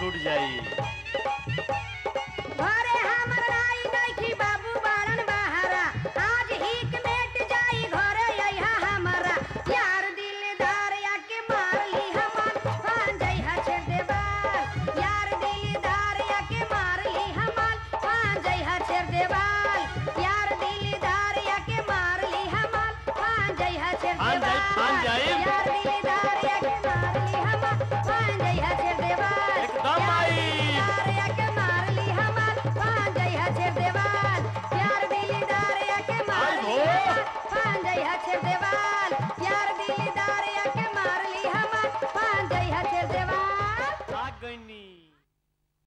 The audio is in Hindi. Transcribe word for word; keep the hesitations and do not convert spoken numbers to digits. छूट जाई भरे हम